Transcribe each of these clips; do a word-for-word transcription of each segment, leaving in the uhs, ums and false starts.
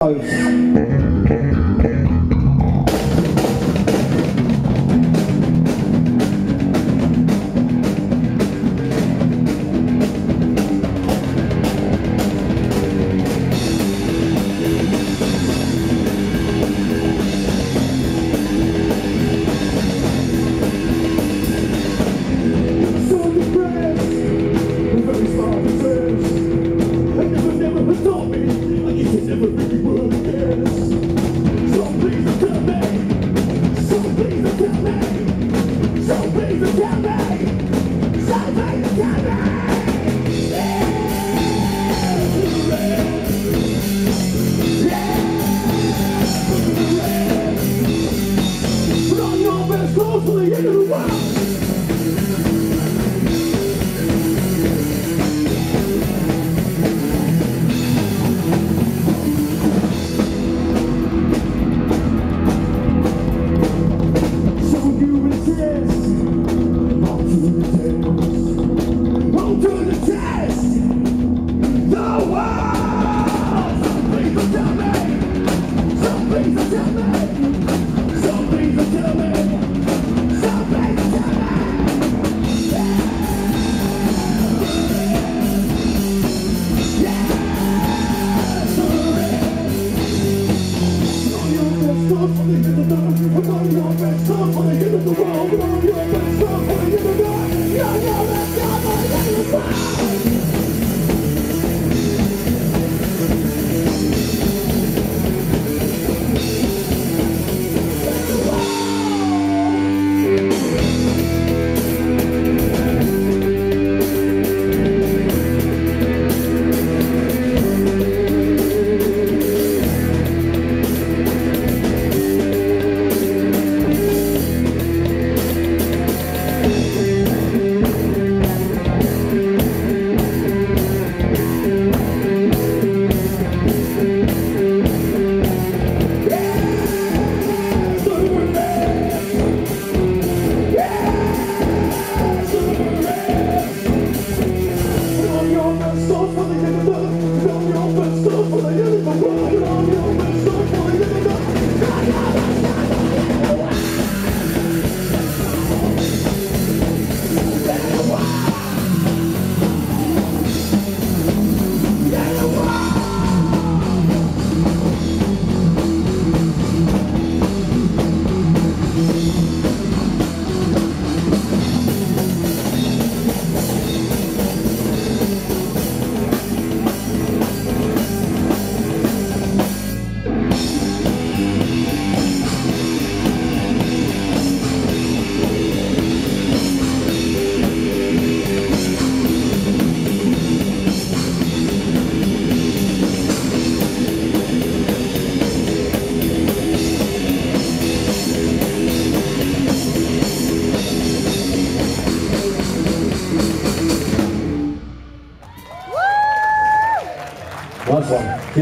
One,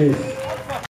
two.